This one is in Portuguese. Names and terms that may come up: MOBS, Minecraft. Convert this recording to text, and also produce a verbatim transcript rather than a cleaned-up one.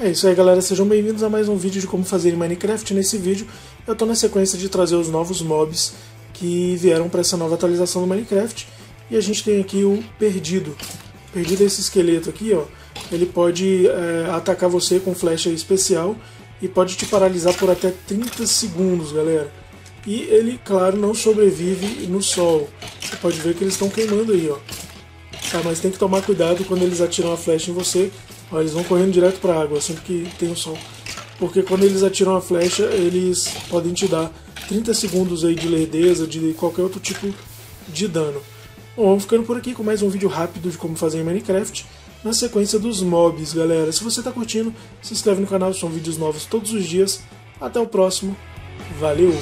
É isso aí, galera, sejam bem-vindos a mais um vídeo de como fazer em Minecraft. Nesse vídeo eu tô na sequência de trazer os novos mobs que vieram para essa nova atualização do Minecraft. E a gente tem aqui o Perdido. Perdido é esse esqueleto aqui, ó. Ele pode é, atacar você com flecha especial e pode te paralisar por até trinta segundos, galera. E ele, claro, não sobrevive no sol. Você pode ver que eles estão queimando aí, ó. Tá, mas tem que tomar cuidado quando eles atiram a flecha em você. Ó, eles vão correndo direto para a água, sempre que tem o sol. Porque quando eles atiram a flecha, eles podem te dar trinta segundos aí de lerdeza, de qualquer outro tipo de dano. Bom, vamos ficando por aqui com mais um vídeo rápido de como fazer em Minecraft, na sequência dos mobs, galera. Se você está curtindo, se inscreve no canal, são vídeos novos todos os dias. Até o próximo, valeu!